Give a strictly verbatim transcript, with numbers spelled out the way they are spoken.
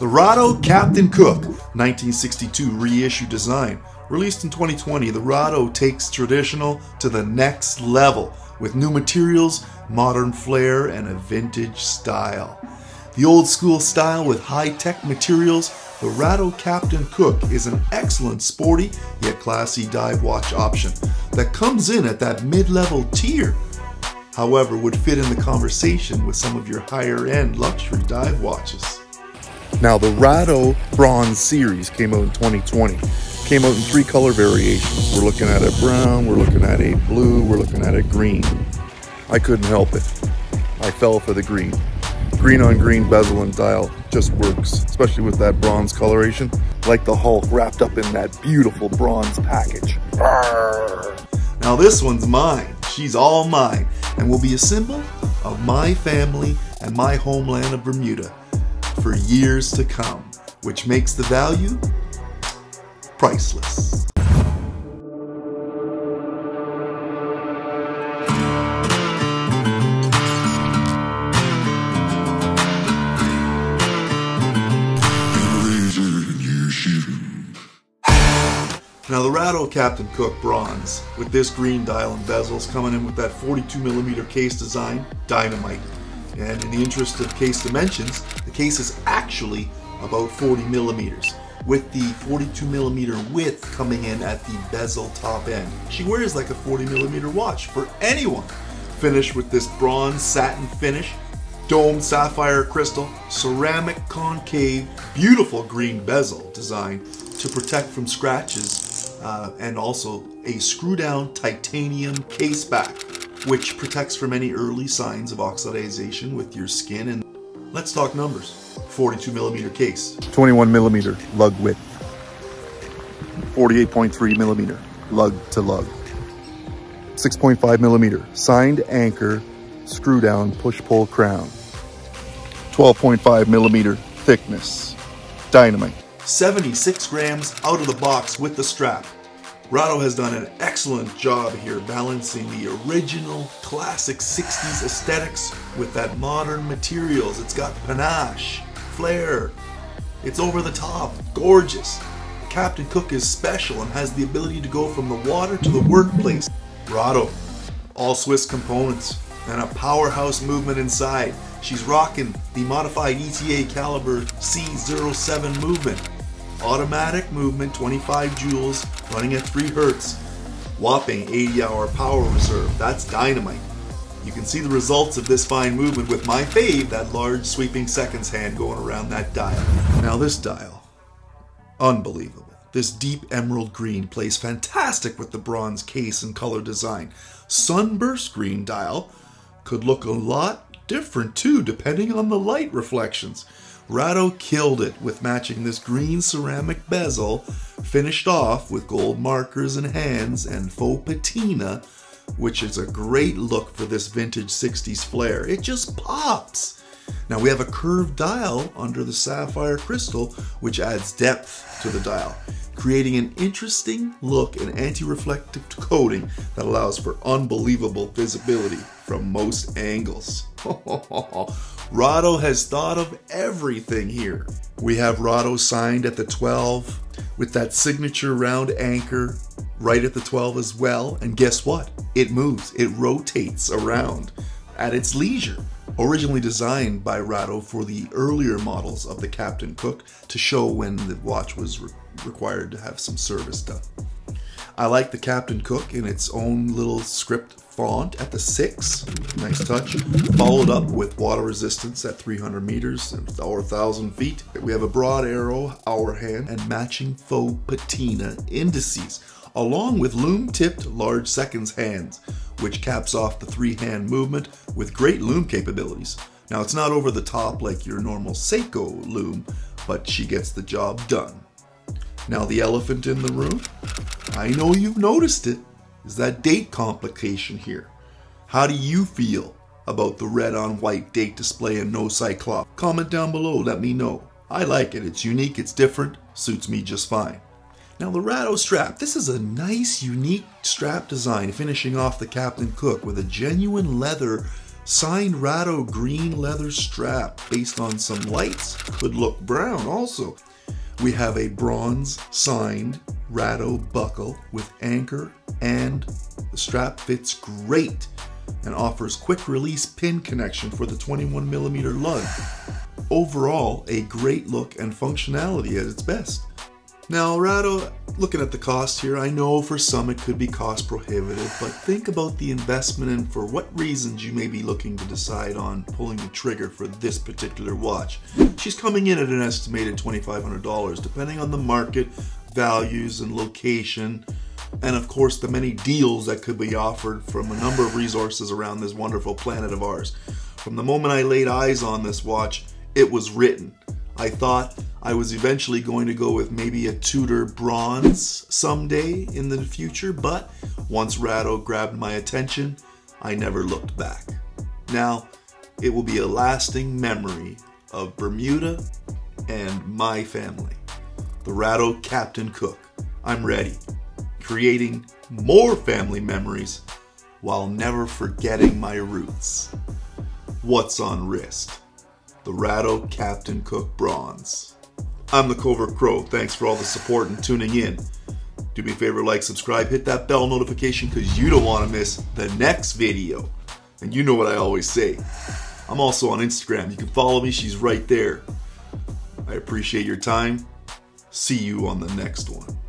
The Rado Captain Cook, nineteen sixty-two reissue design. Released in twenty twenty, the Rado takes traditional to the next level with new materials, modern flair, and a vintage style. The old school style with high-tech materials, the Rado Captain Cook is an excellent sporty yet classy dive watch option that comes in at that mid-level tier, however would fit in the conversation with some of your higher-end luxury dive watches. Now the Rado Bronze Series came out in twenty twenty. Came out in three color variations. We're looking at a brown, we're looking at a blue, we're looking at a green. I couldn't help it. I fell for the green. Green on green bezel and dial just works, especially with that bronze coloration, like the Hulk wrapped up in that beautiful bronze package. Arrgh. Now this one's mine. She's all mine and will be a symbol of my family and my homeland of Bermuda for years to come, which makes the value priceless. Now the Rado Captain Cook Bronze, with this green dial and bezels coming in with that forty-two millimeter case design, dynamite. And in the interest of case dimensions, the case is actually about forty millimeters. With the forty-two millimeter width coming in at the bezel top end. She wears like a forty millimeter watch for anyone. Finished with this bronze satin finish, domed sapphire crystal, ceramic concave, beautiful green bezel design to protect from scratches, uh, and also a screw down titanium case back, which protects from any early signs of oxidation with your skin. And let's talk numbers. forty-two millimeter case. twenty-one millimeter lug width. forty-eight point three millimeter lug to lug. six point five millimeter signed anchor, screw down, push pull crown. twelve point five millimeter thickness. Dynamite. seventy-six grams out of the box with the strap. Rado has done an excellent job here balancing the original classic sixties aesthetics with that modern materials. It's got panache, flair, it's over the top, gorgeous. Captain Cook is special and has the ability to go from the water to the workplace. Rado, all Swiss components and a powerhouse movement inside. She's rocking the modified E T A caliber C zero seven movement. Automatic movement, twenty-five joules, running at three hertz, whopping eighty hour power reserve. That's dynamite. You can see the results of this fine movement with my fave, that large sweeping seconds hand going around that dial. Now this dial, unbelievable. This deep emerald green plays fantastic with the bronze case and color design. Sunburst green dial could look a lot different too, depending on the light reflections. Rado killed it with matching this green ceramic bezel, finished off with gold markers and hands and faux patina, which is a great look for this vintage sixties flair. It just pops. Now we have a curved dial under the sapphire crystal, which adds depth to the dial, creating an interesting look and anti-reflective coating that allows for unbelievable visibility from most angles. Rado has thought of everything here. We have Rado signed at the twelve with that signature round anchor right at the twelve as well. And guess what? It moves, it rotates around at its leisure. Originally designed by Rado for the earlier models of the Captain Cook to show when the watch was re required to have some service done. I like the Captain Cook in its own little script font at the six, nice touch, followed up with water resistance at three hundred meters or one thousand feet. We have a broad arrow hour hand and matching faux patina indices, along with lume-tipped large seconds hands, which caps off the three-hand movement with great lume capabilities. Now it's not over the top like your normal Seiko lume, but she gets the job done. Now the elephant in the room, I know you've noticed it, is that date complication here. How do you feel about the red on white date display and no cyclop? Comment down below, let me know. I like it, it's unique, it's different, suits me just fine. Now the Rado strap, this is a nice unique strap design finishing off the Captain Cook with a genuine leather Signed Rado green leather strap based on some lights, could look brown also. We have a bronze signed Rado buckle with anchor, and the strap fits great and offers quick release pin connection for the twenty-one millimeter lug. Overall, a great look and functionality at its best. Now Rado, looking at the cost here, I know for some it could be cost prohibitive, but think about the investment and for what reasons you may be looking to decide on pulling the trigger for this particular watch. She's coming in at an estimated twenty-five hundred dollars, depending on the market, values, and location, and of course the many deals that could be offered from a number of resources around this wonderful planet of ours. From the moment I laid eyes on this watch, it was written. I thought I was eventually going to go with maybe a Tudor bronze someday in the future, but once Rado grabbed my attention, I never looked back. Now, it will be a lasting memory of Bermuda and my family. The Rado Captain Cook. I'm ready. Creating more family memories while never forgetting my roots. What's on wrist? The Rado Captain Cook bronze. I'm the Covert Crow. Thanks for all the support and tuning in. Do me a favor, like, subscribe, hit that bell notification because you don't want to miss the next video. And you know what I always say. I'm also on Instagram. You can follow me. She's right there. I appreciate your time. See you on the next one.